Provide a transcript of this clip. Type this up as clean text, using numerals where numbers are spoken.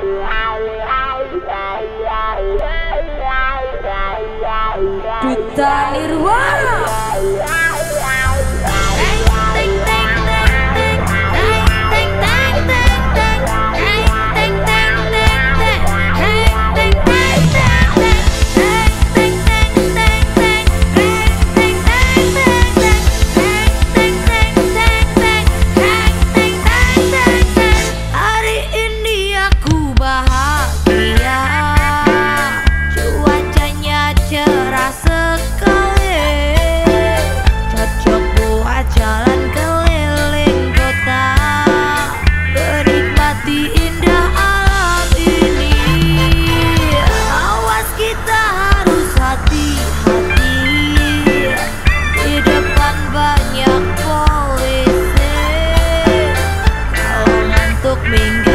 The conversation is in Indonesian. Duta Nirwana. Banyak polisi kalau ngantuk minggu.